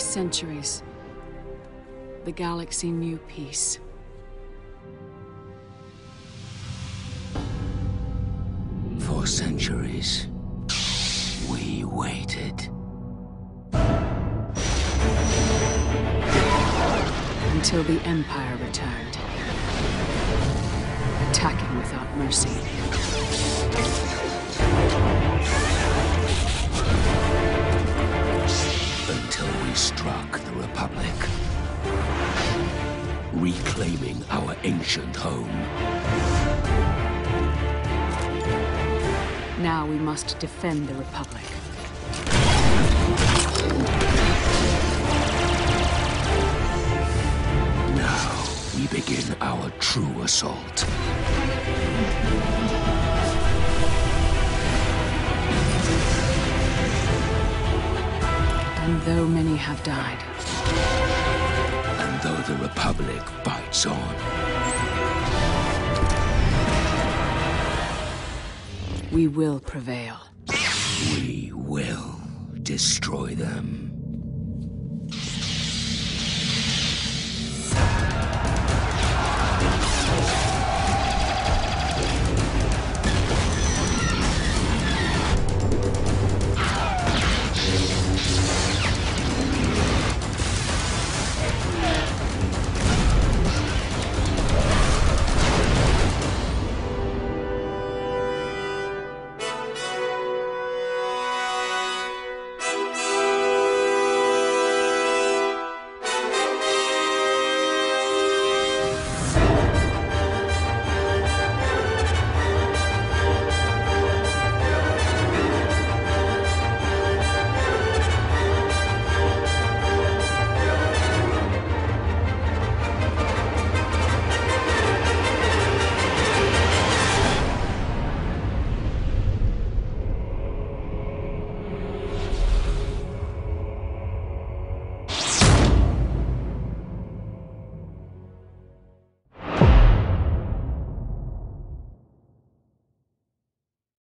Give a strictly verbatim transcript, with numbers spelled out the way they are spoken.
centuries, the galaxy knew peace. For centuries, we waited. Until the Empire returned, attacking without mercy. Until we struck the Republic, reclaiming our ancient home. Now we must defend the Republic. Now we begin our true assault. And though many have died, and though the Republic bites on, we will prevail. We will destroy them.